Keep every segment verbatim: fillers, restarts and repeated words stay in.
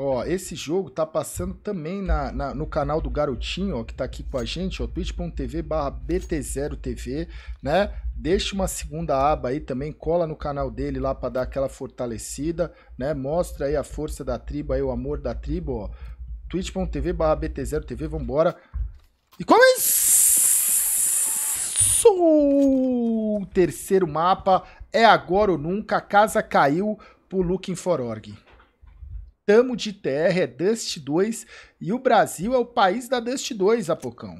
Ó, esse jogo tá passando também na, na, no canal do Garotinho, ó, que tá aqui com a gente, ó, twitch ponto tv barra B T zero T V, né? Deixa uma segunda aba aí também, cola no canal dele lá para dar aquela fortalecida, né? Mostra aí a força da tribo, aí o amor da tribo, ó. twitch ponto tv barra B T zero T V, vambora. E começou o terceiro mapa, é agora ou nunca, a casa caiu pro Looking for Org. Tamo de T R, é Dust dois, e o Brasil é o país da Dust dois, Apocão.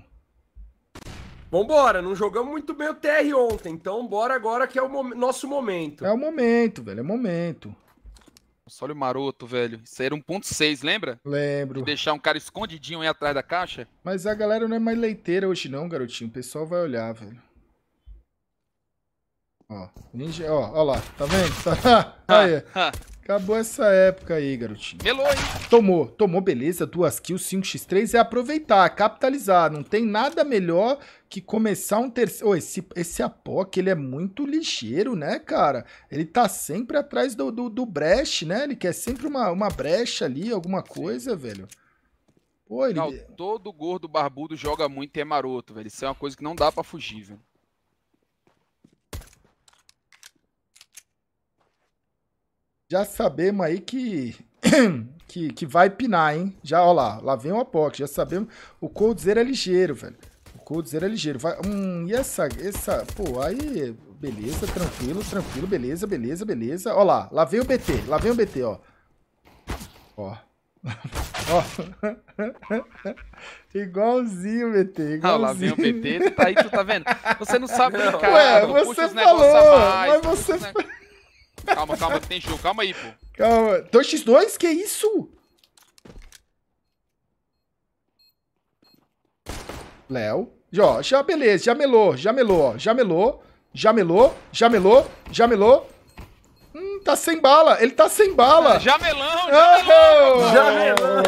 Vambora, não jogamos muito bem o T R ontem, então bora agora que é o mo- nosso momento. É o momento, velho, é o momento. Nossa, olha o maroto, velho. Isso era um ponto seis, lembra? Lembro. De deixar um cara escondidinho aí atrás da caixa. Mas a galera não é mais leiteira hoje não, garotinho, o pessoal vai olhar, velho. Ó, ninja, ó, ó lá, tá vendo? Aí, acabou essa época aí, garotinho. Melou, hein? Tomou, tomou, beleza, duas kills, cinco por três, é aproveitar, capitalizar. Não tem nada melhor que começar um terceiro... Oh, esse, esse Apoc, ele é muito ligeiro, né, cara? Ele tá sempre atrás do, do, do breche, né? Ele quer sempre uma, uma brecha ali, alguma coisa, velho. Pô, ele... Não, todo gordo barbudo joga muito e é maroto, velho. Isso é uma coisa que não dá pra fugir, velho. Já sabemos aí que, que, que vai pinar, hein? Já, ó lá, lá vem o Apoc, já sabemos. O Coldzera é ligeiro, velho. O Coldzera é ligeiro. Vai, hum, e essa, essa... Pô, aí... Beleza, tranquilo, tranquilo. Beleza, beleza, beleza. Ó lá, lá vem o B T. Lá vem o B T, ó. Ó. Ó. Igualzinho, B T, igualzinho. Ah, lá vem o B T, tu tá aí, tu tá vendo? Você não sabe brincar. Ué, você falou, mais, mas você... Né? Calma, calma, tem jogo, calma aí, pô. Calma, dois contra dois? Que isso? Léo. Ó, já, beleza, já melou, já melou, ó. Já melou, já melou, já melou, já melou. Hum, tá sem bala, ele tá sem bala. Já melão, já melão. Oh, já melão.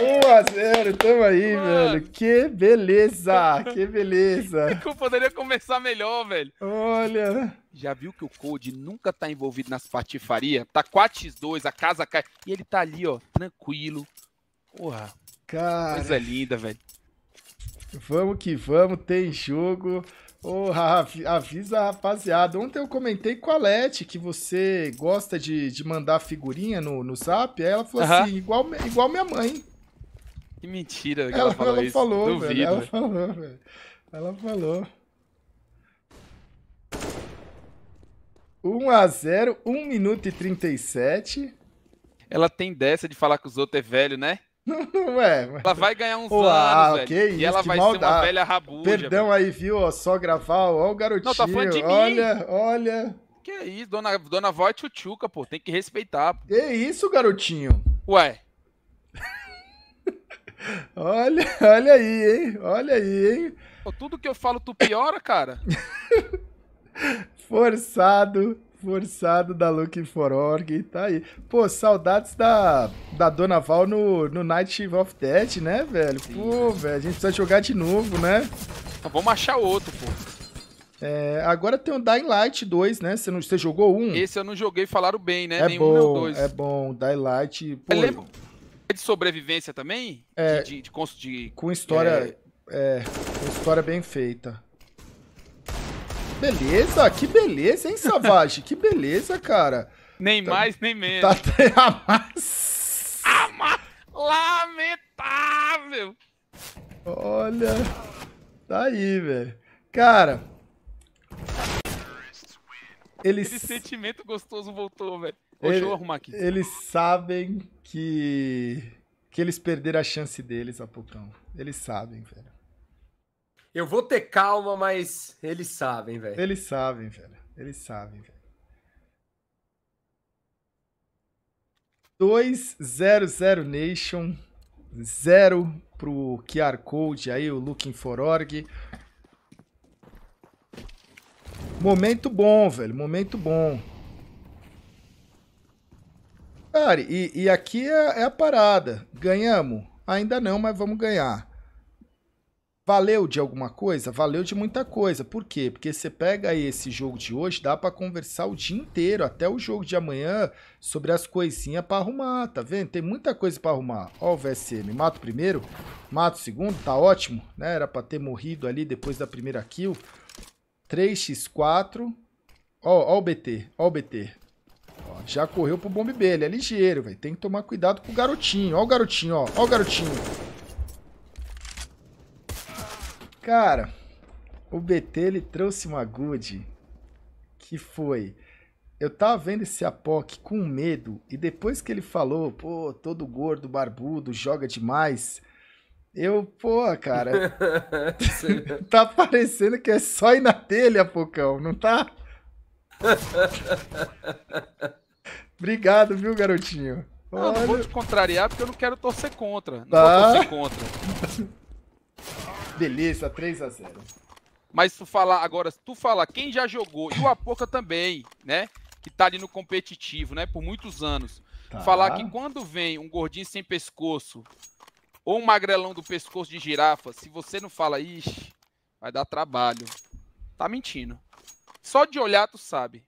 um a zero, tamo aí, mano. Velho. Que beleza, que beleza. Eu poderia começar melhor, velho. Olha... Já viu que o Code nunca tá envolvido nas patifarias? Tá quatro a dois, a casa cai. E ele tá ali, ó, tranquilo. Porra, cara, coisa linda, velho. Vamos que vamos, tem jogo. Porra, avisa a rapaziada. Ontem eu comentei com a Letty que você gosta de, de mandar figurinha no, no zap. Aí ela falou uhum. assim, igual, igual minha mãe. Que mentira que ela, ela falou ela isso. Falou, duvido, velho, ela velho. falou, velho. Ela falou. um a zero, um minuto e trinta e sete. Ela tem dessa de falar que os outros é velho, né? Não é, mas... Ela vai ganhar uns oh, anos, ah, velho. Okay, e isso, ela vai maldade. ser uma velha rabuja. Perdão velho. aí, viu? Ó, só gravar, ó o garotinho. Não, tá falando de olha, mim. Olha, olha. Que isso, dona, dona Vó é tchutchuca, pô. Tem que respeitar. Pô. Que isso, garotinho? Ué. olha, olha aí, hein? Olha aí, hein? Pô, tudo que eu falo, tu piora, cara? Forçado, forçado da Looking for Org, tá aí. Pô, saudades da, da Dona Val no, no Night of Dead, né, velho? Sim, pô, velho, a gente precisa jogar de novo, né? Vamos achar outro, pô. É, agora tem o Dying Light dois, né? Você, não, você jogou um? Esse eu não joguei, falaram bem, né? É nem bom, um, nem o dois. É bom, Dying Light... Pô, eu lembro de sobrevivência também? É, de, de, de, de, com história... É, é com história bem feita. Beleza, que beleza, hein, Savage? Que beleza, cara. Nem tá, mais, nem menos. Tá até amas... Ama... Lamentável. Olha. Tá aí, velho. Cara. Eles... Aquele sentimento gostoso voltou, velho. Ele... Deixa eu arrumar aqui. Eles sabem que... Que eles perderam a chance deles, Apocão. Eles sabem, velho. Eu vou ter calma, mas eles sabem, velho. Eles sabem, velho. Eles sabem, velho. dois zero zero Nation, zero pro Q R Code aí, o Looking for Org. Momento bom, velho. Momento bom. Cara, e, e aqui é, é a parada. Ganhamos? Ainda não, mas vamos ganhar. Valeu de alguma coisa? Valeu de muita coisa. Por quê? Porque você pega esse jogo de hoje, dá para conversar o dia inteiro, até o jogo de amanhã, sobre as coisinhas para arrumar, tá vendo? Tem muita coisa para arrumar. Ó o V S M, mata o primeiro, mata o segundo, tá ótimo, né? Era para ter morrido ali depois da primeira kill. três por quatro. Ó, ó o B T, ó o B T. Ó, já correu pro bombe B, ele é ligeiro, velho. Tem que tomar cuidado com o garotinho. Ó o garotinho, ó, ó o garotinho. Cara, o B T, ele trouxe uma good, que foi, eu tava vendo esse Apoc com medo, e depois que ele falou, pô, todo gordo, barbudo, joga demais, eu, pô, cara, tá parecendo que é só ir na telha, Apocão, não tá? Obrigado, viu, garotinho? Olha... Não, não vou te contrariar, porque eu não quero torcer contra, não tá. Vou torcer contra. Beleza, três a zero. Mas tu falar agora, tu falar quem já jogou, e o Apoca também, né? Que tá ali no competitivo, né? Por muitos anos. Tá. Falar que quando vem um gordinho sem pescoço, ou um magrelão do pescoço de girafa, se você não fala, ixi, vai dar trabalho. Tá mentindo. Só de olhar tu sabe.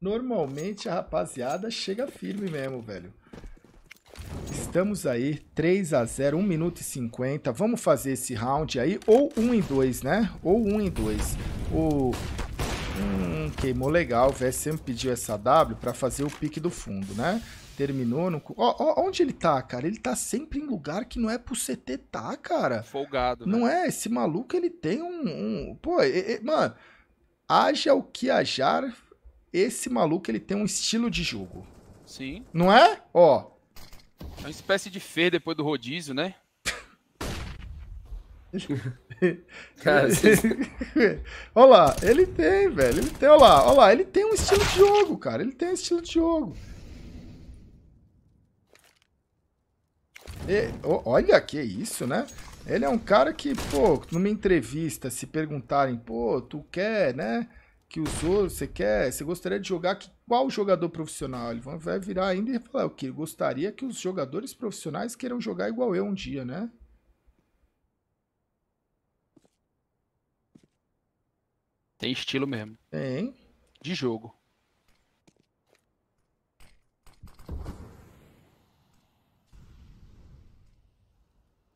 Normalmente a rapaziada chega firme mesmo, velho. Estamos aí, três a zero, um minuto e cinquenta. Vamos fazer esse round aí, ou um em dois, né? Ou um em dois. O... Hum, queimou legal, o V S M pediu essa W pra fazer o pique do fundo, né? Terminou no... Ó, ó, onde ele tá, cara? Ele tá sempre em lugar que não é pro C T tá, cara. Folgado, né? Não é? Esse maluco, ele tem um... um... Pô, e, e, mano, haja o que ajar, esse maluco, ele tem um estilo de jogo. Sim. Não é? Ó... É uma espécie de fer depois do rodízio, né? Cara, olha lá, ele tem, velho. Ele tem, olha lá, olha lá, ele tem um estilo de jogo, cara. Ele tem um estilo de jogo. E, oh, olha que isso, né? Ele é um cara que, pô, numa entrevista, se perguntarem, pô, tu quer, né? Que usou, você quer, você gostaria de jogar que, qual jogador profissional? Ele vai virar ainda e falar o que? Gostaria que os jogadores profissionais queiram jogar igual eu um dia, né? Tem estilo mesmo. Tem. De jogo.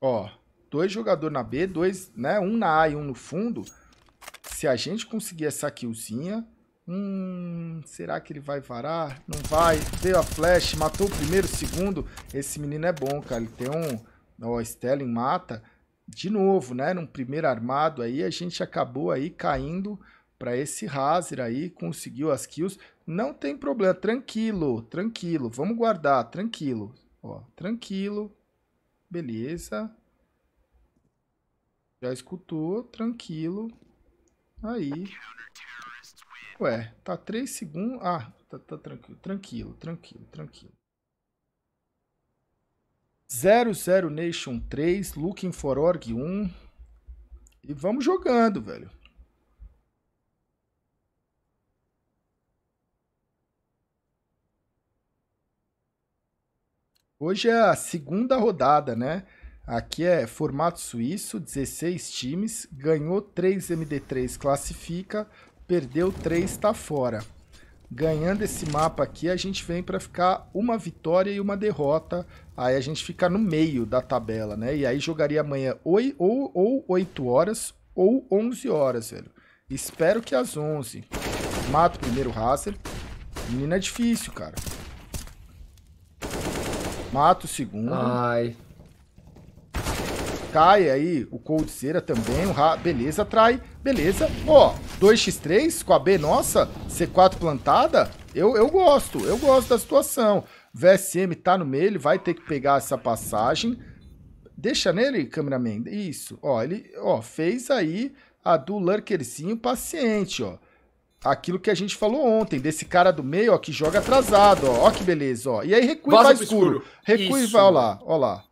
Ó, dois jogadores na B, dois, né? Um na A e um no fundo. Se a gente conseguir essa killzinha... Hum... Será que ele vai varar? Não vai. Deu a flash. Matou o primeiro, o segundo. Esse menino é bom, cara. Ele tem um... Ó, Stelling mata. De novo, né? Num primeiro armado aí, a gente acabou aí caindo para esse Razer aí. Conseguiu as kills. Não tem problema. Tranquilo. Tranquilo. Vamos guardar. Tranquilo. Ó, tranquilo. Beleza. Já escutou. Tranquilo. Aí. Ué, tá três segundos. Ah, tá, tá tranquilo. Tranquilo, tranquilo, tranquilo. zero zero Nation três, Looking for Org um. E vamos jogando, velho. Hoje é a segunda rodada, né? Aqui é formato suíço, dezesseis times, ganhou três M D três, classifica, perdeu três, tá fora. Ganhando esse mapa aqui, a gente vem para ficar uma vitória e uma derrota, aí a gente fica no meio da tabela, né? E aí jogaria amanhã ou, ou, ou oito horas ou onze horas, velho. Espero que às onze. Mato primeiro o Hazard. Menino é difícil, cara. Mato o segundo. Ai... Cai aí o Coldzera também, o Ra... beleza, trai, beleza. Ó, oh, dois por três com a B, nossa, C quatro plantada, eu, eu gosto, eu gosto da situação. V S M tá no meio, ele vai ter que pegar essa passagem. Deixa nele, cameraman, isso. Ó, oh, ele ó, oh, fez aí a do lurkerzinho paciente, ó. Aquilo que a gente falou ontem, desse cara do meio, ó, que joga atrasado, ó, ó que beleza, ó. E aí recua e vai escuro, recua e vai, ó lá, ó lá.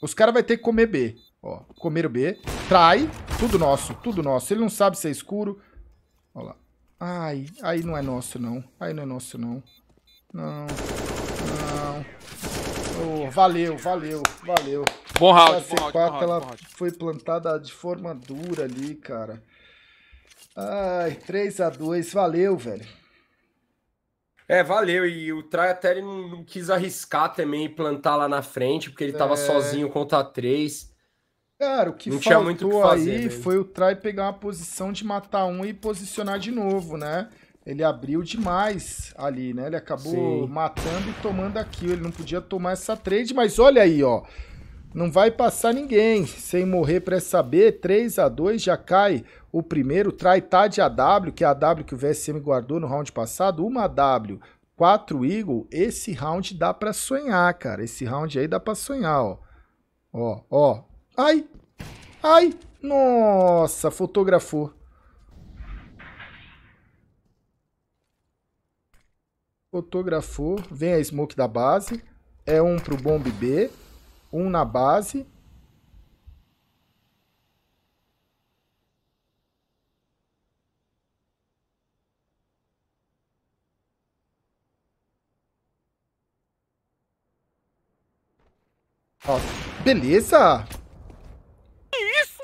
Os caras vão ter que comer B. Ó, comer o B, trai, tudo nosso, tudo nosso. Ele não sabe se é escuro. Ó lá. Ai, aí não é nosso, não. Aí não é nosso, não. Não, não. Oh, valeu, valeu, valeu. Bom round, bom round, bom round, ela foi plantada de forma dura ali, cara. Ai, três a dois, valeu, velho. É, valeu, e o Try até ele não, não quis arriscar também e plantar lá na frente, porque ele tava é... sozinho contra três. Cara, o que não faltou tinha muito o que fazer, aí mesmo. Foi o Try pegar uma posição de matar um e posicionar de novo, né? Ele abriu demais ali, né? Ele acabou Sim. matando e tomando aquilo. Ele não podia tomar essa trade, mas olha aí, ó. Não vai passar ninguém sem morrer pra saber. três a dois, já cai o primeiro. Try tá de A W, que é a A W que o V S M guardou no round passado. Uma A W, quatro Eagle. Esse round dá pra sonhar, cara. Esse round aí dá pra sonhar, ó. Ó, ó. Ai! Ai! Nossa, fotografou. Fotografou. Vem a smoke da base. É um pro bomb B. Um na base. Nossa, beleza! Que isso?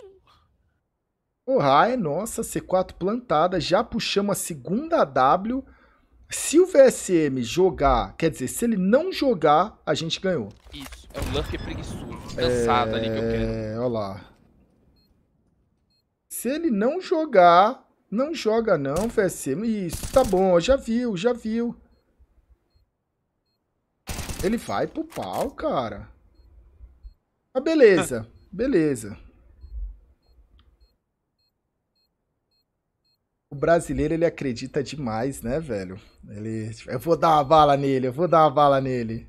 O Rai, nossa, C quatro plantada. Já puxamos a segunda A W. Se o V S M jogar, quer dizer, se ele não jogar, a gente ganhou. Isso, é um lance que é preguiçoso, cansado é... ali que eu quero. É, olha lá. Se ele não jogar, não joga não, V S M. Isso, tá bom, já viu, já viu. Ele vai pro pau, cara. Ah, beleza, beleza. O brasileiro, ele acredita demais, né, velho? Ele... Eu vou dar uma bala nele, eu vou dar uma bala nele.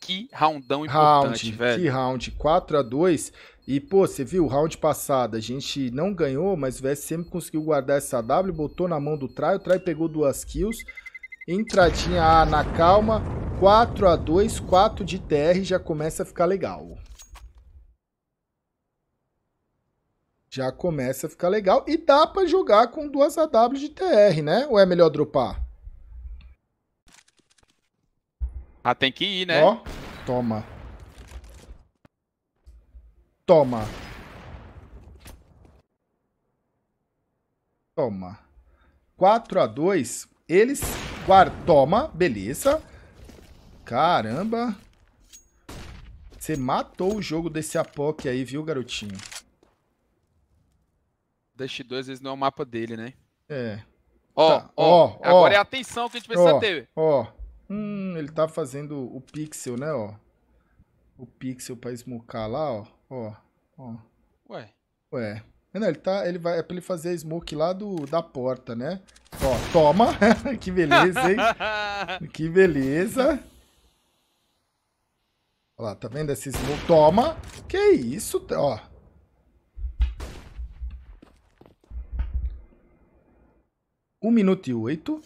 Que roundão importante, round, velho. Que round, quatro a dois. E, pô, você viu o round passado? A gente não ganhou, mas o V S M conseguiu guardar essa A W, botou na mão do Try, o Try pegou duas kills. Entradinha A na calma, quatro a dois, quatro de T R, já começa a ficar legal. Já começa a ficar legal. E dá pra jogar com duas A W de T R, né? Ou é melhor dropar? Ah, tem que ir, né? Ó, toma. Toma. Toma. quatro a dois. Eles guardam. Toma, beleza. Caramba. Você matou o jogo desse Apok aí, viu, garotinho? Dust dois, às vezes, não é o mapa dele, né? É. Ó, tá. ó, ó, agora ó. É a atenção que a gente precisa ó, ter. Ó, hum, ele tá fazendo o pixel, né, ó. O pixel pra smocar lá, ó, ó, ó. Ué. Ué. Não, ele tá, ele vai, é pra ele fazer a smoke lá do, da porta, né? Ó, toma. Que beleza, hein? Que beleza. Ó lá, tá vendo essa smoke? Toma. Que isso, ó. um minuto e oito,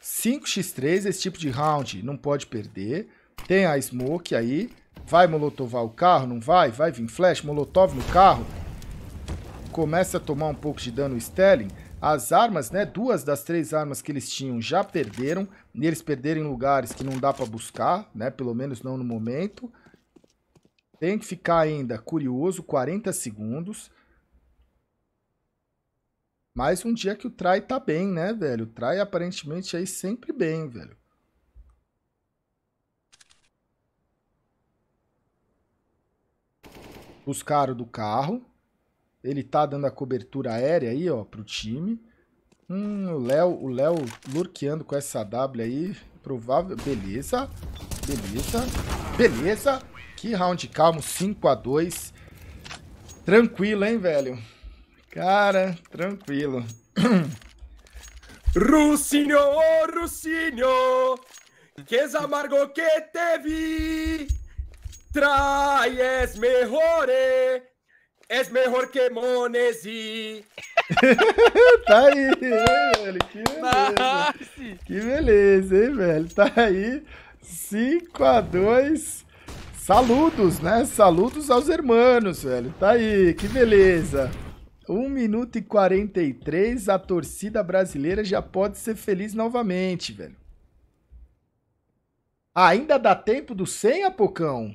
cinco a três, esse tipo de round não pode perder, tem a smoke aí, vai molotovar o carro, não vai? Vai vir flash, molotov no carro, começa a tomar um pouco de dano o Stelling, as armas, né, duas das três armas que eles tinham já perderam, e eles perderam em lugares que não dá pra buscar, né, pelo menos não no momento, tem que ficar ainda curioso, quarenta segundos, mais um dia que o Try tá bem, né, velho? O Try aparentemente aí sempre bem, velho. Buscaram do carro. Ele tá dando a cobertura aérea aí, ó, pro time. Hum, o Léo, o Léo lurkeando com essa W aí. Provável. Beleza. Beleza. Beleza. Que round calmo, cinco a dois. Tranquilo, hein, velho? Cara, tranquilo. Russinho, oh, Russinho, que amargo que te vi, Try es mejor, es mejor que Monesi. Tá aí, hein, velho, que beleza. Nice. Que beleza, hein, velho, tá aí, cinco a dois, saludos, né, saludos aos hermanos, velho, tá aí, que beleza. um minuto e quarenta e três, a torcida brasileira já pode ser feliz novamente, velho. Ainda dá tempo do cem, Apocão?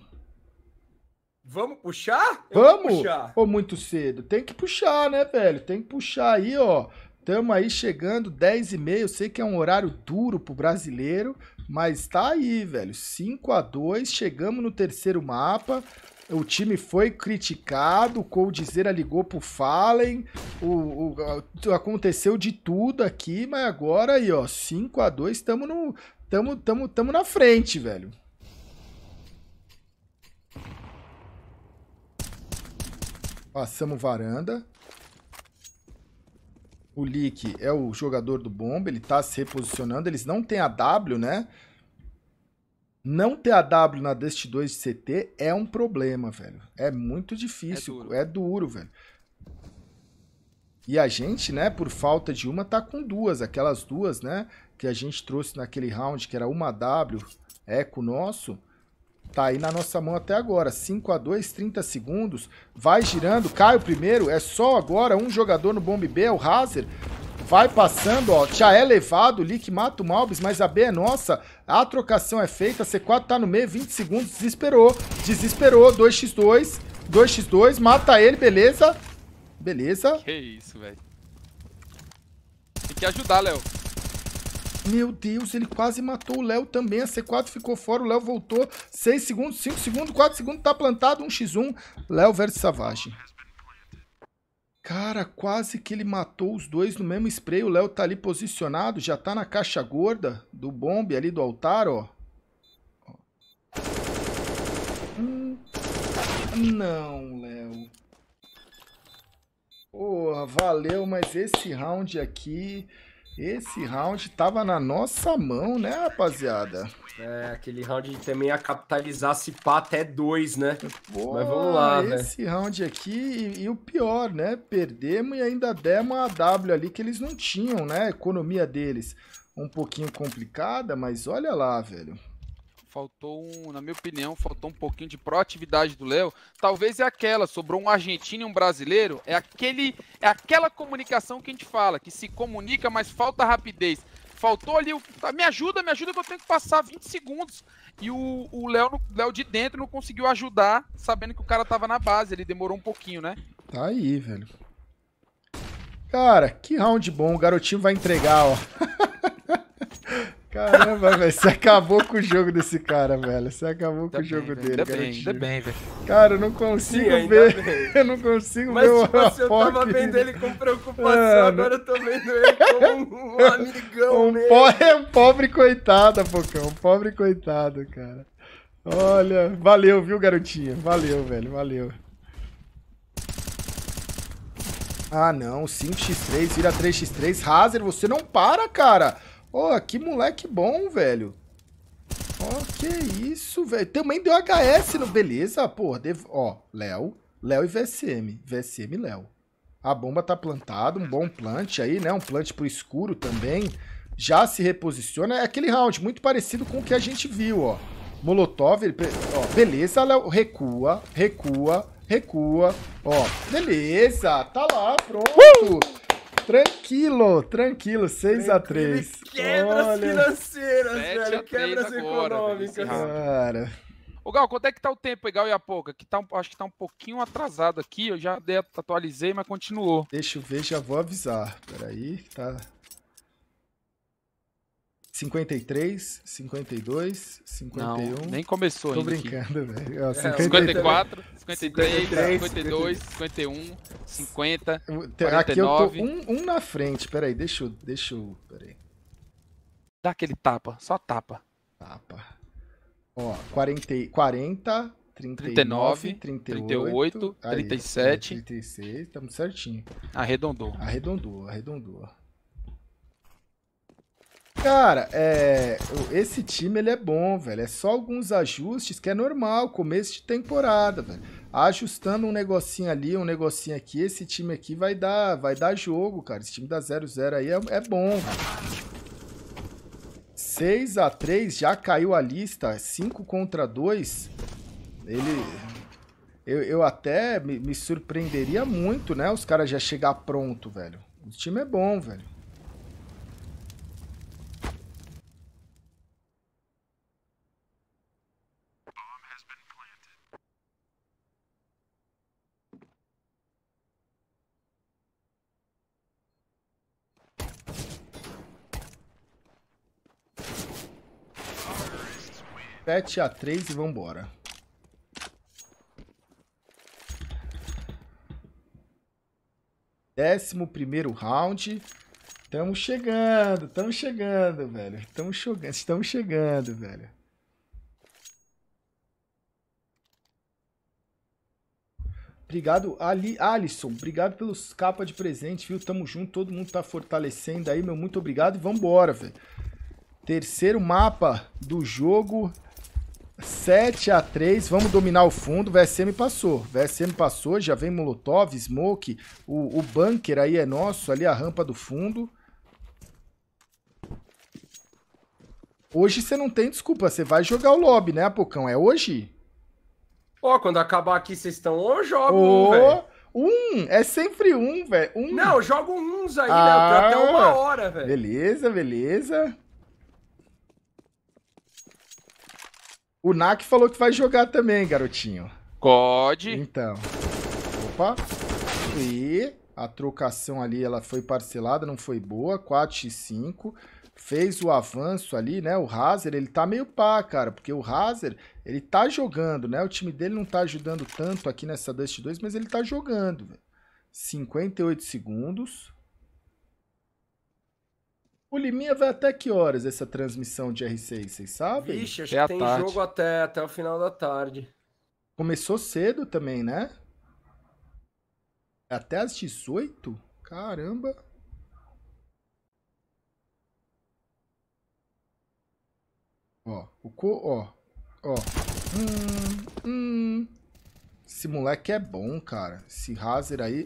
Vamos puxar? Eu Vamos? Puxar. Ou muito cedo? Tem que puxar, né, velho? Tem que puxar aí, ó. Tamo aí chegando, dez e meia. Eu sei que é um horário duro pro brasileiro, mas tá aí, velho. cinco a dois, chegamos no terceiro mapa. O time foi criticado, o Coldzera ligou pro Fallen, o, o, aconteceu de tudo aqui, mas agora aí, ó, cinco a dois, estamos no, tamo, tamo, tamo na frente, velho. Passamos varanda. O Lick é o jogador do bomba, ele tá se reposicionando, eles não tem a W, né? Não ter a W na Dust dois de C T é um problema, velho. É muito difícil, é duro. é duro, velho. E a gente, né, por falta de uma, tá com duas. Aquelas duas, né, que a gente trouxe naquele round, que era uma W, eco nosso, tá aí na nossa mão até agora. cinco a dois, trinta segundos, vai girando, cai o primeiro, é só agora um jogador no bomb B, é o Razer. Vai passando, ó, já é levado, o Lick mata o Malbis, mas a B é nossa, a trocação é feita, a C quatro tá no meio, vinte segundos, desesperou, desesperou, dois contra dois, dois contra dois, mata ele, beleza, beleza. Que isso, velho. Tem que ajudar, Léo. Meu Deus, ele quase matou o Léo também, a C quatro ficou fora, o Léo voltou, seis segundos, cinco segundos, quatro segundos, tá plantado, um contra um, Léo versus Savage. Cara, quase que ele matou os dois no mesmo spray. O Léo tá ali posicionado, já tá na caixa gorda do bombe ali do altar, ó. Hum. Não, Léo. Porra, valeu, mas esse round aqui... Esse round tava na nossa mão, né, rapaziada? É, aquele round também ia capitalizar se pá até dois, né? Pô, mas vamos lá, né? Esse véio. round aqui, e, e o pior, né? Perdemos e ainda demos a W ali que eles não tinham, né? A economia deles um pouquinho complicada, mas olha lá, velho. Faltou, um, na minha opinião, faltou um pouquinho de proatividade do Léo. Talvez é aquela, sobrou um argentino e um brasileiro. É, aquele, é aquela comunicação que a gente fala, que se comunica, mas falta rapidez. Faltou ali, o, me ajuda, me ajuda que eu tenho que passar vinte segundos. E o, o Léo, Léo de dentro não conseguiu ajudar, sabendo que o cara tava na base. Ele demorou um pouquinho, né? Tá aí, velho. Cara, que round bom. O garotinho vai entregar, ó. Caramba, velho, você acabou com o jogo desse cara, velho. Você acabou com o jogo dele, cara. Ainda bem, velho. Cara, eu não consigo ver. Eu não consigo ver o Rafa. Mas tipo, eu tava vendo ele com preocupação, agora eu tô vendo ele como um amigão mesmo. É um pobre coitado, Apocão. Um pobre coitado, cara. Olha, valeu, viu, garotinha? Valeu, velho, valeu. Ah, não, cinco contra três, vira três contra três. Hazard, você não para, cara. Ó, oh, que moleque bom, velho. Ó, oh, que isso, velho. Também deu H S no... Beleza, porra. Deve... Ó, Léo. Léo e V S M. V S M e Léo. A bomba tá plantada. Um bom plant aí, né? Um plant pro escuro também. Já se reposiciona. É aquele round muito parecido com o que a gente viu, ó. Molotov. Ele... Ó, beleza, Léo. Recua, recua, recua. Ó, beleza. Tá lá, pronto. Uh! Tranquilo, tranquilo, seis a três. Quebras Olha. financeiras, velho, quebras econômicas. Agora, ô, Gal, quanto é que tá o tempo, Gal, e a pouca? Que tá um, acho que tá um pouquinho atrasado aqui, eu já de, atualizei, mas continuou. Deixa eu ver, já vou avisar. Peraí, tá... cinquenta e três, cinquenta e dois, cinquenta e um... Não, nem começou ainda. Tô brincando, velho. cinquenta e quatro, cinquenta e três, cinquenta e dois, cinquenta e um, cinquenta, quarenta e nove... Aqui eu tô um, um na frente, peraí, deixa eu... Deixa eu peraí. Dá aquele tapa, só tapa. Tapa. Ó, quarenta, quarenta, trinta e nove, trinta e oito, trinta e sete, trinta e seis, estamos certinho. Arredondou. Arredondou, arredondou. Cara, é, esse time ele é bom, velho. É só alguns ajustes que é normal, começo de temporada, velho. Ajustando um negocinho ali, um negocinho aqui, esse time aqui vai dar, vai dar jogo, cara. Esse time da zero zero aí é, é bom, velho. seis a três, já caiu a lista, cinco contra dois. Ele... Eu, eu até me, me surpreenderia muito, né? Os caras já chegar pronto, velho. O time é bom, velho. sete a três e vambora. Décimo primeiro round. Estamos chegando, estamos chegando, velho. Estamos chegando, estamos chegando, velho. Obrigado, Ali, Alisson. Obrigado pelos capas de presente, viu? Tamo junto, todo mundo tá fortalecendo aí, meu. Muito obrigado e vambora, velho. Terceiro mapa do jogo. sete a três. Vamos dominar o fundo. V S M passou. V S M passou. Já vem Molotov, Smoke. O, o bunker aí é nosso. Ali a rampa do fundo. Hoje você não tem desculpa. Você vai jogar o lobby, né, Apocão? É hoje? Ó, oh, quando acabar aqui, vocês estão... Ô, oh, joga oh, um, velho. Um, é sempre um, velho. Um. Não, joga uns aí, ah, né? Até uma hora, velho. Beleza, beleza. O Nak falou que vai jogar também, garotinho. Code. Então. Opa. E a trocação ali, ela foi parcelada, não foi boa. quatro a cinco. Fez o avanço ali, né? O Razer, ele tá meio pá, cara, porque o Razer, ele tá jogando, né? O time dele não tá ajudando tanto aqui nessa Dust dois, mas ele tá jogando, velho. cinquenta e oito segundos. O Liminha vai até que horas essa transmissão de R seis, vocês sabem? Vixe, acho que tem jogo até, até o final da tarde. Começou cedo também, né? Até às dezoito? Caramba! Ó, o co... Ó, ó. Hum, hum. Esse moleque é bom, cara. Esse Razer aí...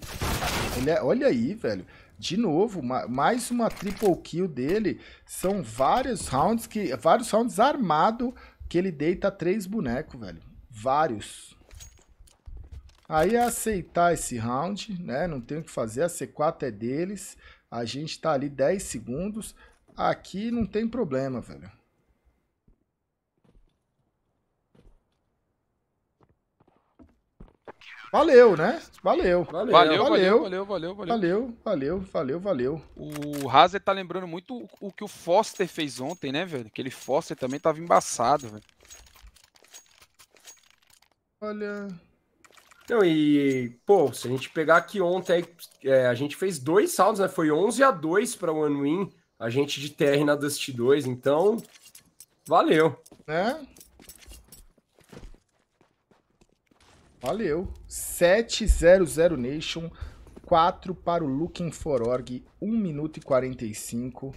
Ele é... Olha aí, velho. De novo, mais uma triple kill dele. São vários rounds que... Vários rounds armado que ele deita três bonecos, velho. Vários. Aí é aceitar esse round, né? Não tem o que fazer. A C quatro é deles. A gente tá ali dez segundos. Aqui não tem problema, velho. Valeu, né? Valeu. Valeu, valeu, valeu, valeu, valeu, valeu. Valeu, valeu, valeu, valeu. O Razer tá lembrando muito o que o Foster fez ontem, né, velho? Aquele Foster também tava embaçado, velho. Olha... Então, e... Pô, se a gente pegar aqui ontem, é, a gente fez dois saldos, né? Foi onze a dois pra OneWin, a gente de T R na Dust dois, então... Valeu. Né? Valeu. sete zero zero Nation, quatro para o Looking for Org, um minuto e quarenta e cinco.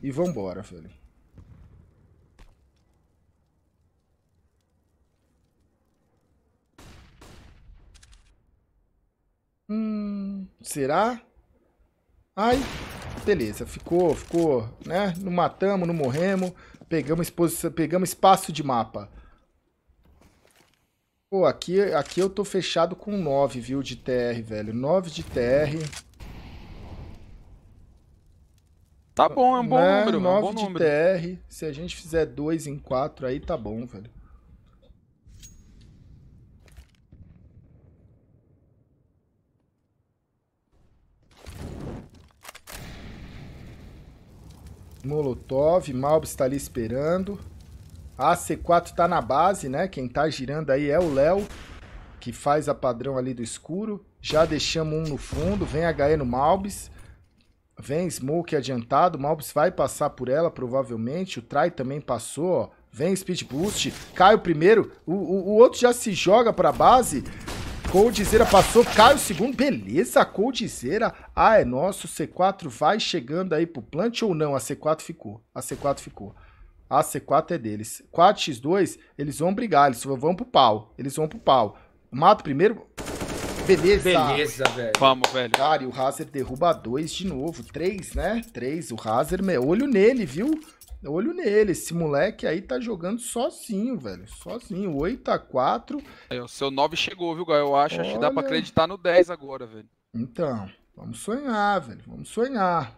E vambora, velho. Hum, será? Ai, beleza. Ficou, ficou, né? Não matamos, não morremos. Pegamos exposição, pegamos espaço de mapa. Pô, aqui, aqui eu tô fechado com nove, viu, de T R, velho. nove de T R. Tá bom, é um bom né? número, nove é um bom de número. T R. Se a gente fizer dois em quatro aí, tá bom, velho. Molotov, Malbis tá ali esperando. A C quatro tá na base, né? Quem tá girando aí é o Léo, que faz a padrão ali do escuro. Já deixamos um no fundo. Vem H E no Malbis. Vem Smoke adiantado. O Malbis vai passar por ela, provavelmente. O Try também passou, ó. Vem Speed Boost. Cai o primeiro. O, o, o outro já se joga pra base. Coldzera passou. Cai o segundo. Beleza, Coldzera. Ah, é nosso. C quatro vai chegando aí pro plant ou não? A C quatro ficou. A C quatro ficou. A C quatro é deles. quatro a dois, eles vão brigar, eles vão pro pau. Eles vão pro pau. Mato primeiro. Beleza. Beleza, velho. Vamos, velho. Cara, e o Razer derruba dois de novo. Três, né? Três. O Razer, olho nele, viu? Olho nele. Esse moleque aí tá jogando sozinho, velho. Sozinho. oito a quatro. Aí, o seu nove chegou, viu, Gal? Eu acho, acho que dá pra acreditar no dez agora, velho. Então, vamos sonhar, velho. Vamos sonhar.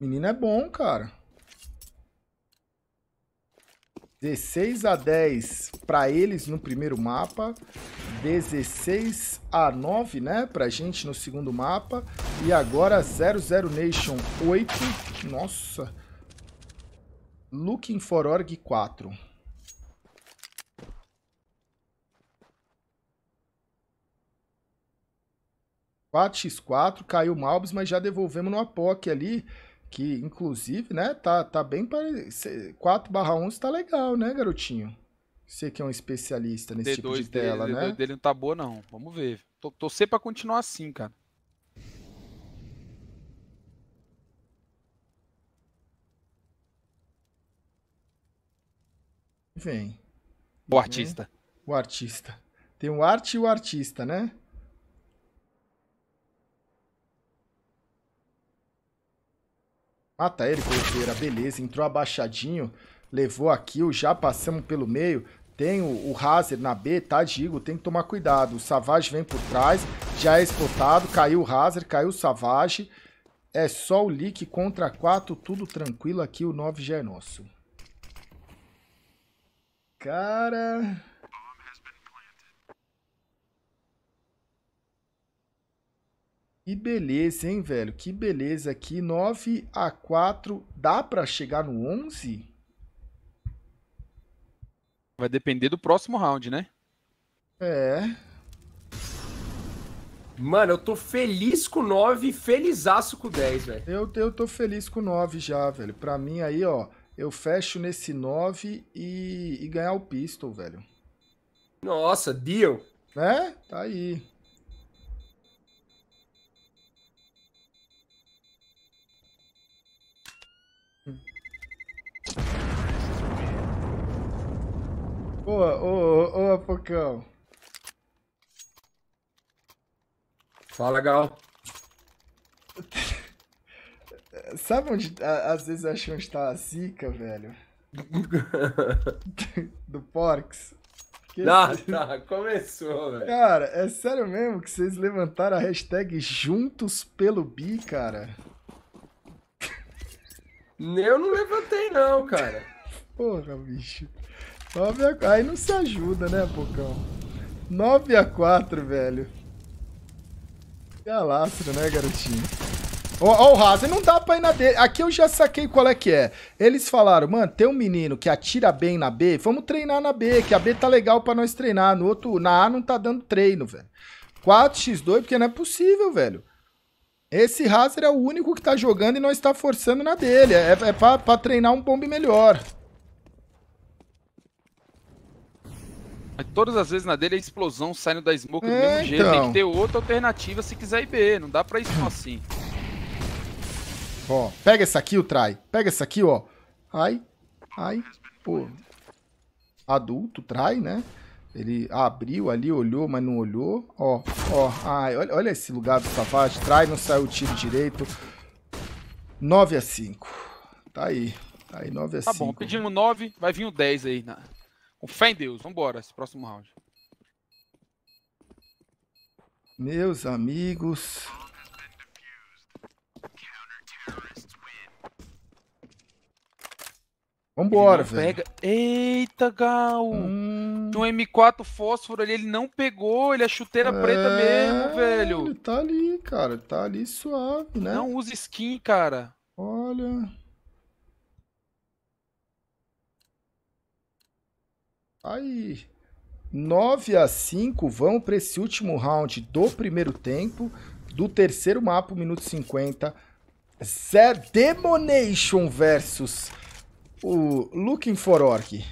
Menino é bom, cara. dezesseis a dez para eles no primeiro mapa, dezesseis a nove, né, pra gente no segundo mapa, e agora zero zero Nation oito, nossa, Looking for Org quatro. quatro por quatro, caiu Malbis, mas já devolvemos no Apoc ali, que inclusive, né, tá, tá bem parecido. quatro barra onze tá legal, né, garotinho? Você que é um especialista nesse D dois tipo de tela, dele, né? D dois dele não tá boa, não. Vamos ver. Tô, tô sempre pra continuar assim, cara. Vem. O artista. Vem. O artista. Tem o arte e o artista, né? Mata ele, Coldzera. Beleza, entrou abaixadinho. Levou a kill, já passamos pelo meio. Tem o, o Razer na B, tá, digo, tem que tomar cuidado. O Savage vem por trás, já é explotado. Caiu o Razer, caiu o Savage. É só o Lick contra quatro, tudo tranquilo aqui, o nove já é nosso. Cara... Que beleza, hein, velho? Que beleza aqui. nove a quatro. Dá pra chegar no onze? Vai depender do próximo round, né? É. Mano, eu tô feliz com o nove e felizaço com o dez, velho. Eu, eu tô feliz com o nove já, velho. Pra mim aí, ó, eu fecho nesse nove e, e ganhar o pistol, velho. Nossa, deal. Né? Tá aí. Boa, ô, ô, ô, Apocão. Fala, Gal. Sabe onde, às vezes, eu acho onde tá a zica, velho? Do Porks. Tá, esse... tá, começou, velho. Cara, é sério mesmo que vocês levantaram a hashtag Juntos pelo Bi, cara? Eu não levantei, não, cara. Porra, bicho. nove a quatro. Aí não se ajuda, né, Apocão? nove a quatro, velho. Que alastro, né, garotinho? Ó, oh, oh, o Razer não dá pra ir na D. Aqui eu já saquei qual é que é. Eles falaram, mano, tem um menino que atira bem na B, vamos treinar na B, que a B tá legal pra nós treinar. No outro, na A não tá dando treino, velho. quatro por dois, porque não é possível, velho. Esse Razer é o único que tá jogando e nós tá forçando na dele. É, é pra, pra treinar um bombe melhor. Todas as vezes na dele é explosão saindo da smoke do é, mesmo jeito. Então. Tem que ter outra alternativa se quiser ir B. Não dá pra isso assim. Ó, pega essa aqui, o Try. Pega essa aqui, ó. Ai, ai, pô. Adulto, Try, né? Ele abriu ali, olhou, mas não olhou. Ó, ó. Ai, olha, olha esse lugar do Savage. Try, não saiu o tiro direito. nove a cinco. Tá aí. Tá aí, nove a cinco. Tá bom, pedimos nove, vai vir o dez aí, né? Com fé em Deus, vambora, esse próximo round. Meus amigos. Vambora, velho. Pega... Eita, Gal. Hum... Tem um M quatro fósforo ali, ele não pegou, ele é chuteira é... preta mesmo, velho. Ele tá ali, cara, ele tá ali suave, né? Não usa skin, cara. Olha... Aí, nove a cinco, vamos para esse último round do primeiro tempo, do terceiro mapa, minuto cinquenta. zero zero Nation versus o Looking for Org.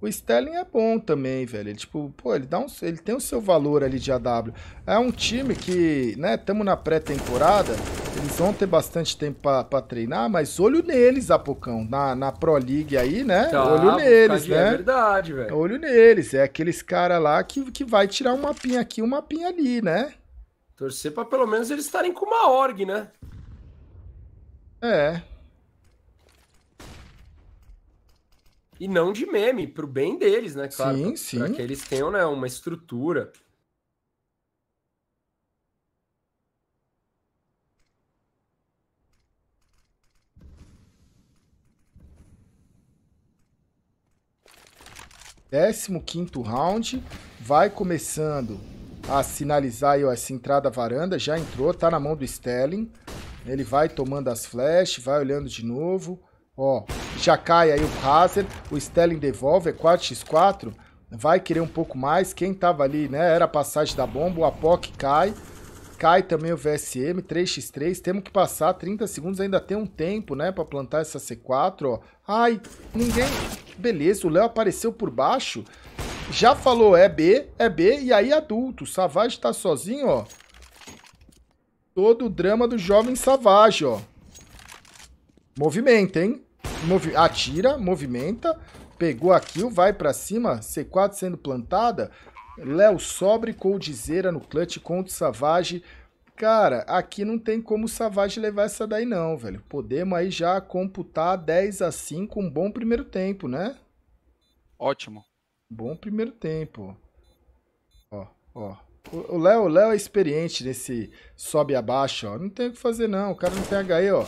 O Stelling é bom também, velho. Ele, tipo, pô, ele, dá um, ele tem o seu valor ali de A W. É um time que, né, estamos na pré-temporada, eles vão ter bastante tempo para treinar, mas olho neles, Apocão. Na, na Pro League aí, né? Tá, olho neles, né? É verdade, velho. Olho neles. É aqueles caras lá que, que vai tirar um mapinha aqui, um mapinha ali, né? Torcer para pelo menos eles estarem com uma org, né? É. E não de meme, pro bem deles, né, claro. Sim, pra, sim. Pra que eles tenham, né, uma estrutura. décimo quinto round. Vai começando a sinalizar aí, ó, essa entrada varanda. Já entrou, tá na mão do Stelling. Ele vai tomando as flash, vai olhando de novo. Ó, já cai aí o Hazard. O Stelling devolve, é quatro por quatro. Vai querer um pouco mais. Quem tava ali, né? Era a passagem da bomba. O Apocão cai. Cai também o V S M, três por três. Temos que passar trinta segundos. Ainda tem um tempo, né? Pra plantar essa C quatro, ó. Ai, ninguém... Beleza, o Léo apareceu por baixo. Já falou, é B, é B. E aí, adulto. O Savage tá sozinho, ó. Todo o drama do jovem Savage, ó. Movimenta, hein? Movi- atira, movimenta. Pegou a kill, vai pra cima. C quatro sendo plantada. Léo sobre Coldzera no clutch contra o Savage. Cara, aqui não tem como o Savage levar essa daí não, velho. Podemos aí já computar dez a cinco, um bom primeiro tempo, né? Ótimo. Bom primeiro tempo. Ó, ó. O Léo, o Léo é experiente nesse sobe abaixo, ó. Não tem o que fazer não, o cara não tem H E, ó.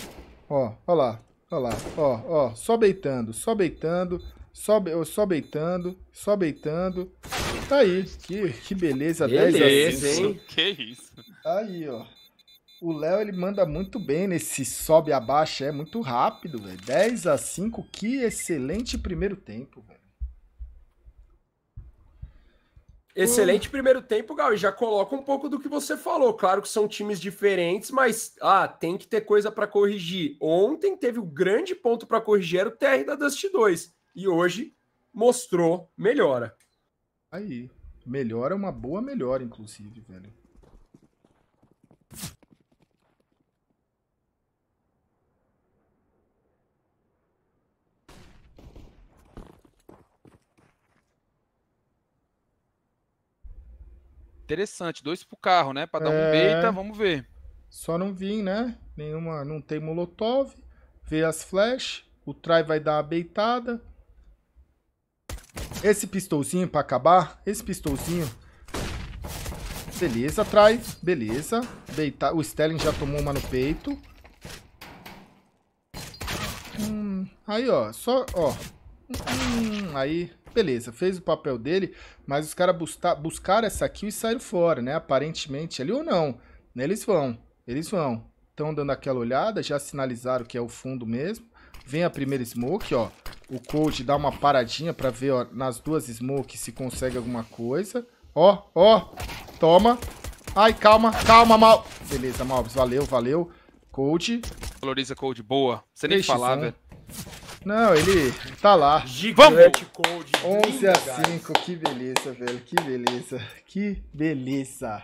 Ó, ó lá, ó lá, ó, ó. Só beitando, só beitando, só, be... só beitando, só beitando. Tá aí, que, que beleza, dez a cinco. Que isso? Tá aí, ó. O Léo, ele manda muito bem nesse sobe abaixo, é muito rápido, velho. dez a cinco, que excelente primeiro tempo, velho. Excelente primeiro tempo, Gal, e já coloca um pouco do que você falou. Claro que são times diferentes, mas ah, tem que ter coisa para corrigir. Ontem teve o grande ponto para corrigir, era o T R da Dust dois, e hoje mostrou melhora. Aí, melhora é uma boa melhora, inclusive, velho. Interessante, dois pro carro, né? Pra dar é... um beita, vamos ver. Só não vim, né? Nenhuma, não tem molotov. Vê as flash. O Try vai dar a beitada. Esse pistolzinho pra acabar. Esse pistolzinho. Beleza, Try. Beleza. Beita... O Stelling já tomou uma no peito. Hum, aí, ó. Só, ó. Hum, aí... Beleza, fez o papel dele, mas os caras busca, buscaram essa kill e saíram fora, né? Aparentemente ali ou não. Eles vão, eles vão. Estão dando aquela olhada, já sinalizaram que é o fundo mesmo. Vem a primeira smoke, ó. O Code dá uma paradinha pra ver, ó, nas duas smokes se consegue alguma coisa. Ó, ó, toma. Ai, calma, calma, Mal. Beleza, Malbis, valeu, valeu. Code. Valoriza Code, boa. Você nem falar, velho. Não, ele tá lá. Gigante Code. onze a cinco, que beleza, velho. Que beleza. Que beleza.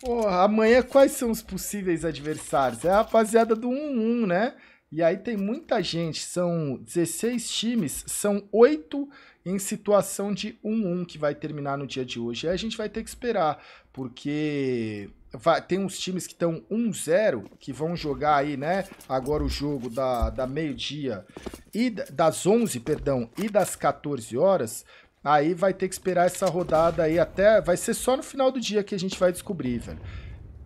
Porra, amanhã quais são os possíveis adversários? É a rapaziada do um um, né? E aí tem muita gente. São dezesseis times, são oito em situação de um um que vai terminar no dia de hoje. Aí a gente vai ter que esperar, porque... Vai, tem uns times que estão um zero, que vão jogar aí, né, agora o jogo da, da meio-dia, e das onze, perdão, e das quatorze horas, aí vai ter que esperar essa rodada aí até, vai ser só no final do dia que a gente vai descobrir, velho.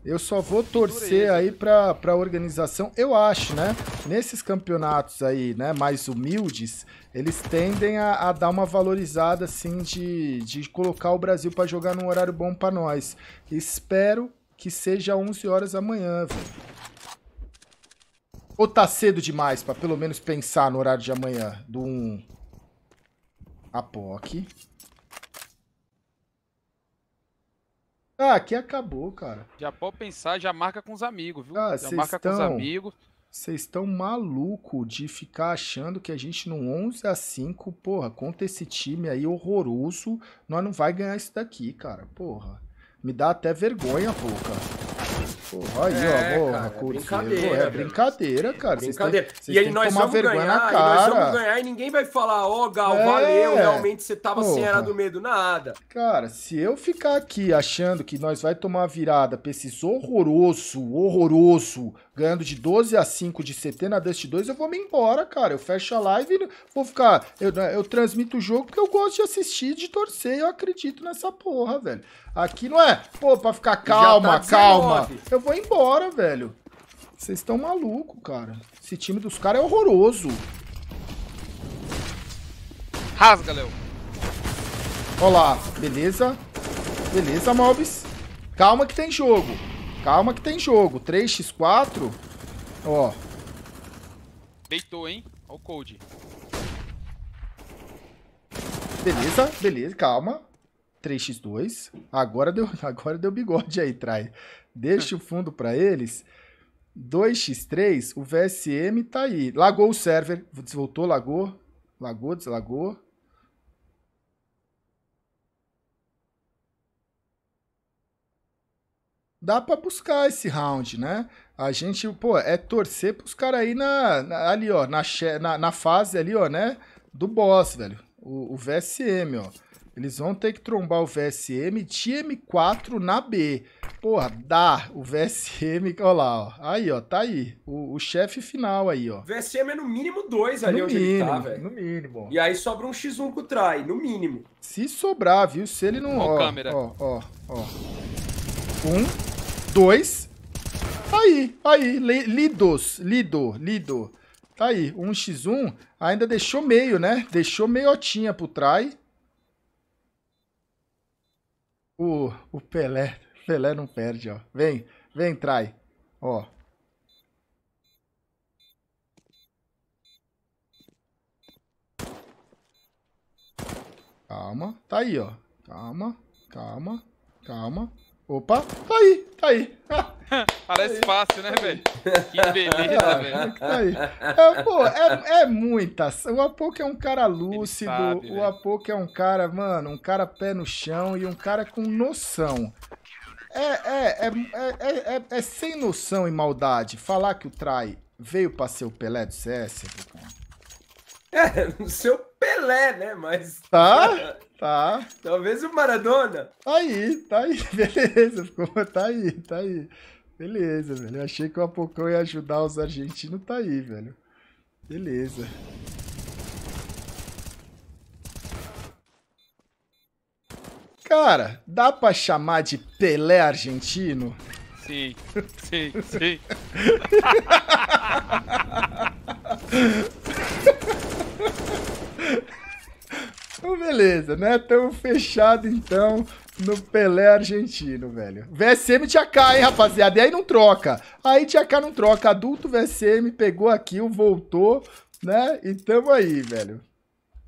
Eu só vou torcer aí pra, pra organização, eu acho, né, nesses campeonatos aí, né, mais humildes, eles tendem a, a dar uma valorizada, assim, de, de colocar o Brasil pra jogar num horário bom pra nós. Espero que seja onze horas da manhã, velho. Ou tá cedo demais pra pelo menos pensar no horário de amanhã do um... Apoc. Ah, aqui acabou, cara. Já pode pensar, já marca com os amigos, viu? Ah, já marca estão... com os amigos. Vocês estão malucos de ficar achando que a gente no onze a cinco, porra, contra esse time aí horroroso, nós não vai ganhar isso daqui, cara, porra. Me dá até vergonha, pô, cara. Porra, aí, é, ó, porra, cara, é brincadeira, porra, é brincadeira, cara. Brincadeira. Vocês têm, vocês e aí nós vamos vergonha ganhar, na cara. E nós vamos ganhar e ninguém vai falar, ó, oh, Gal, é, valeu, realmente você tava porra. Sem era do medo, nada. Cara, se eu ficar aqui achando que nós vai tomar a virada pra esses horroroso, horroroso, ganhando de doze a cinco de C T na Dust dois, eu vou me embora, cara. Eu fecho a live e vou ficar... Eu, eu transmito o jogo porque eu gosto de assistir, de torcer, eu acredito nessa porra, velho. Aqui não é, pô, pra ficar calma, tá calma. Eu vou embora, velho. Vocês estão malucos, cara. Esse time dos caras é horroroso. Rasga, Léo. Olha lá, beleza? Beleza, Malbis. Calma que tem jogo. Calma que tem jogo. três por quatro. Ó. Beitou, hein? Ó o Code. Beleza, beleza, calma. três por dois. Agora deu, agora deu bigode aí, Trai. Deixa o fundo pra eles. dois por três, o V S M tá aí. Lagou o server. Desvoltou, lagou. Lagou, deslagou. Dá pra buscar esse round, né? A gente, pô, é torcer pros caras aí na, na, ali, ó, na, na, na fase ali, ó, né? Do boss, velho. O, o V S M, ó. Eles vão ter que trombar o V S M de M quatro na B. Porra, dá. O V S M, ó lá, ó. Aí, ó, tá aí. O, o chefe final aí, ó. V S M é no mínimo dois ali no onde mínimo, ele tá, velho. No mínimo. E aí sobra um X um com o Try, no mínimo. Se sobrar, viu? Se ele não... Ó, ó, câmera. Ó, ó, ó. Um, dois. Aí, aí. Lidos, lido, lido. Tá aí, um X um. Ainda deixou meio, né? Deixou meiotinha pro Try. O, o Pelé, Pelé não perde, ó. Vem, vem, Try. Ó. Calma, tá aí, ó. Calma, calma, calma. Opa, tá aí, tá aí. Parece tá fácil, aí, né, velho? Que beleza, velho. Tá aí. É, pô, é, é muita. O Apocão é um cara lúcido, sabe, o Apocão é um cara, mano, um cara pé no chão e um cara com noção. É, é, é, é, é, é, é sem noção e maldade falar que o Try veio pra ser o Pelé do C S, Apocão. É, o seu Pelé, né, mas... Tá, tá. Talvez o Maradona. Tá aí, tá aí, beleza, ficou, tá aí, tá aí. Beleza, velho, eu achei que o Apocão ia ajudar os argentinos, tá aí, velho. Beleza. Cara, dá pra chamar de Pelé Argentino? Sim, sim, sim. Então, beleza, né? Estamos fechados, então, no Pelé Argentino, velho. V S M tinha K, hein, rapaziada? E aí não troca. Aí tinha K, não troca. Adulto V S M pegou aqui, voltou, né? E tamo aí, velho.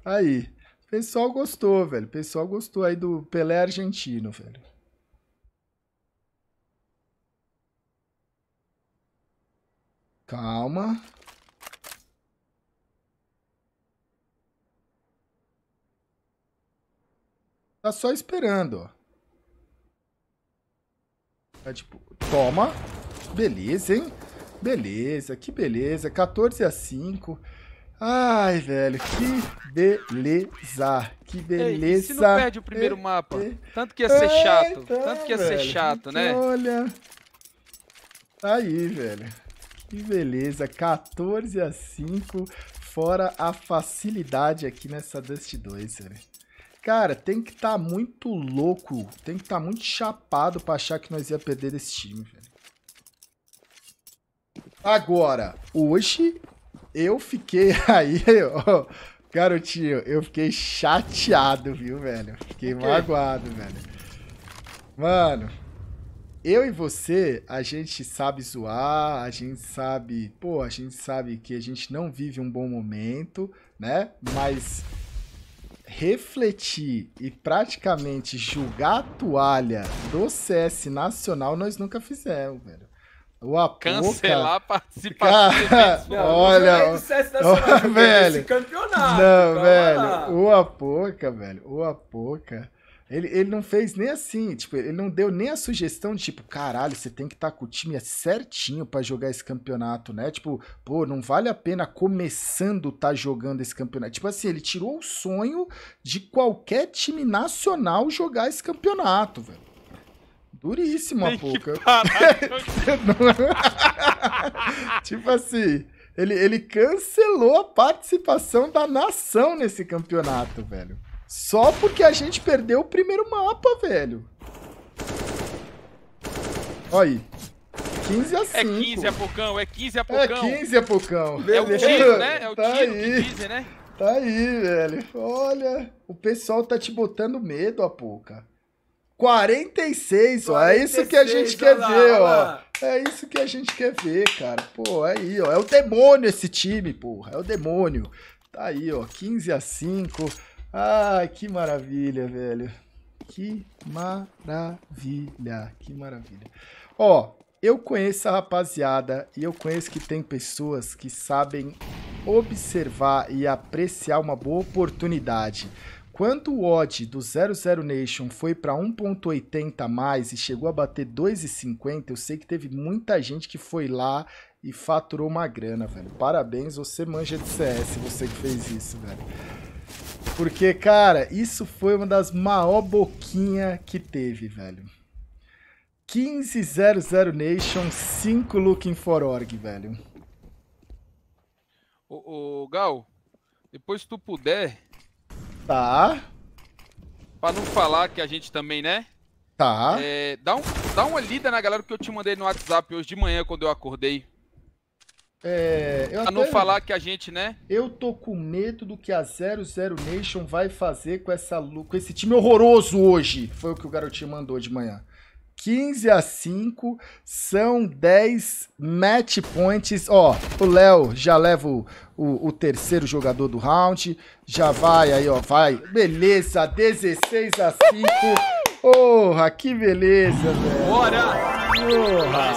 Aí. Pessoal gostou, velho. Pessoal gostou aí do Pelé Argentino, velho. Calma. Tá só esperando, ó. Tá tipo, toma. Beleza, hein? Beleza, que beleza. quatorze a cinco. Ai, velho, que beleza. Que beleza. Ei, se não perde o primeiro é, mapa? É, tanto que ia ser é, chato. Tá, tanto que ia velho, ser chato, né? Olha. Tá aí, velho. Que beleza. quatorze a cinco. Fora a facilidade aqui nessa Dust dois, velho. Cara, tem que estar tá muito louco, tem que estar tá muito chapado pra achar que nós ia perder desse time, velho. Agora, hoje, eu fiquei aí, ó, garotinho, eu fiquei chateado, viu, velho? Fiquei okay. magoado, velho. Mano, eu e você, a gente sabe zoar, a gente sabe, pô, a gente sabe que a gente não vive um bom momento, né? Mas... refletir e praticamente julgar a toalha do C S Nacional, nós nunca fizemos, velho. O Apocão... Cancelar a participação. Cara, não, olha... O C S Nacional, ó, velho, campeonato. Não, velho. Lá. O Apocão, velho. O Apocão... Ele, ele não fez nem assim, tipo, ele não deu nem a sugestão de, tipo, caralho, você tem que estar com o time certinho pra jogar esse campeonato, né? Tipo, pô, não vale a pena começando tá jogando esse campeonato. Tipo assim, ele tirou o sonho de qualquer time nacional jogar esse campeonato, velho. Duríssimo, Apocão. Tipo assim, ele, ele cancelou a participação da nação nesse campeonato, velho. Só porque a gente perdeu o primeiro mapa, velho. Olha aí. quinze a cinco. É quinze, Apocão. É quinze, Apocão. É quinze, Apocão. É o tiro, né? É o tá tiro aí. Que dizem, né? Tá aí, velho. Olha. O pessoal tá te botando medo, Apocão. quarenta e seis, quarenta e seis, ó. É isso que a gente quer lá, ver, ó. É isso que a gente quer ver, cara. Pô, aí, ó. É o demônio esse time, porra. É o demônio. Tá aí, ó. quinze a cinco. Ai, que maravilha, velho. Que maravilha. Que maravilha. Ó, eu conheço a rapaziada e eu conheço que tem pessoas que sabem observar e apreciar uma boa oportunidade. Quando o odd do zero zero Nation foi para um ponto oitenta a mais e chegou a bater dois e cinquenta, eu sei que teve muita gente que foi lá e faturou uma grana, velho. Parabéns, você manja de C S, você que fez isso, velho. Porque, cara, isso foi uma das maior boquinha que teve, velho. quinze zero zero Nation, cinco Looking for Org, velho. Ô, ô, Gal, depois se tu puder... Tá. Pra não falar que a gente também, né? Tá. É, dá, um, dá uma lida na galera que eu te mandei no WhatsApp hoje de manhã, quando eu acordei. É... Eu pra não falar que a gente, né? Eu tô com medo do que a zero zero Nation vai fazer com, essa, com esse time horroroso hoje. Foi o que o garotinho mandou de manhã. quinze a cinco, são dez match points. Ó, o Léo já leva o, o, o terceiro jogador do round. Já vai aí, ó, vai. Beleza, dezesseis a cinco. Porra, que beleza, velho. Bora! Porra!